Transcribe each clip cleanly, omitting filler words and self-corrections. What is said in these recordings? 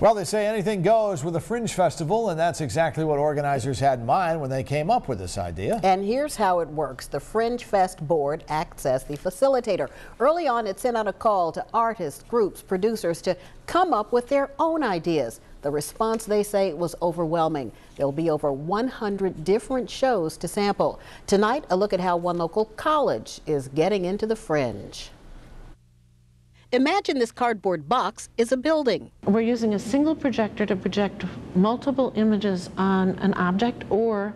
Well, they say anything goes with a fringe festival, and that's exactly what organizers had in mind when they came up with this idea. And here's how it works. The Fringe Fest board acts as the facilitator. Early on, it sent out a call to artists, groups, producers to come up with their own ideas. The response, they say, was overwhelming. There'll be over 100 different shows to sample. Tonight, a look at how one local college is getting into the fringe. Imagine this cardboard box is a building. We're using a single projector to project multiple images on an object or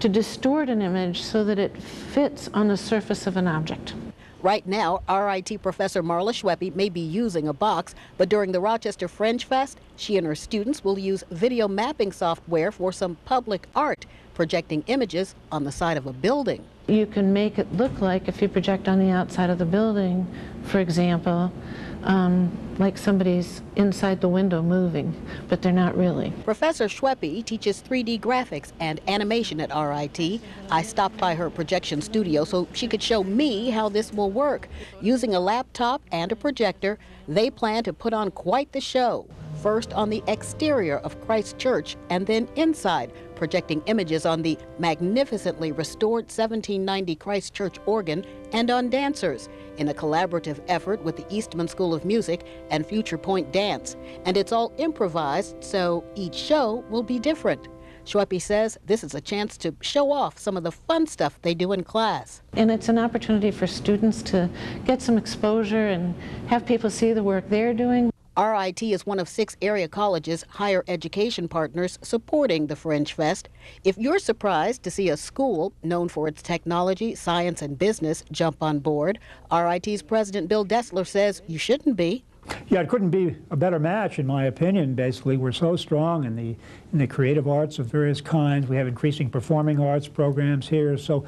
to distort an image so that it fits on the surface of an object. Right now, RIT professor Marla Schweppe may be using a box, but during the Rochester Fringe Fest, she and her students will use video mapping software for some public art, projecting images on the side of a building. You can make it look like, if you project on the outside of the building, for example, like somebody's inside the window moving, but they're not really. Professor Schweppe teaches 3D graphics and animation at RIT. I stopped by her projection studio so she could show me how this will work. Using a laptop and a projector, they plan to put on quite the show. First on the exterior of Christ Church and then inside, projecting images on the magnificently restored 1790 Christ Church organ and on dancers in a collaborative effort with the Eastman School of Music and Future Point Dance. And it's all improvised, so each show will be different. Schweppe says this is a chance to show off some of the fun stuff they do in class. And it's an opportunity for students to get some exposure and have people see the work they're doing. RIT is one of 6 area colleges' higher education partners supporting the Fringe Fest. If you're surprised to see a school known for its technology, science, and business jump on board, RIT's president Bill Destler says you shouldn't be. Yeah, it couldn't be a better match, in my opinion, basically. We're so strong in the creative arts of various kinds. We have increasing performing arts programs here. So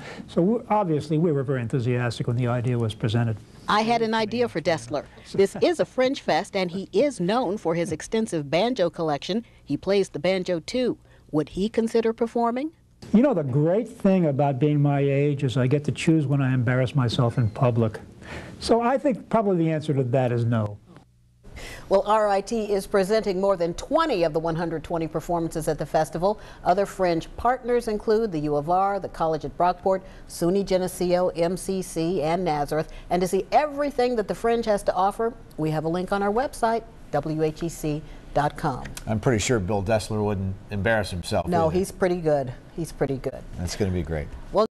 obviously, we were very enthusiastic when the idea was presented. I had an idea for Destler. This is a Fringe Fest, and he is known for his extensive banjo collection. He plays the banjo, too. Would he consider performing? You know, the great thing about being my age is I get to choose when I embarrass myself in public. So I think probably the answer to that is no. Well, RIT is presenting more than 20 of the 120 performances at the festival. Other fringe partners include the U of R, the College at Brockport, SUNY Geneseo, MCC, and Nazareth. And to see everything that the Fringe has to offer, we have a link on our website, WHEC.com. I'm pretty sure Bill Destler wouldn't embarrass himself. No, he's pretty good. He's pretty good. That's going to be great. Well.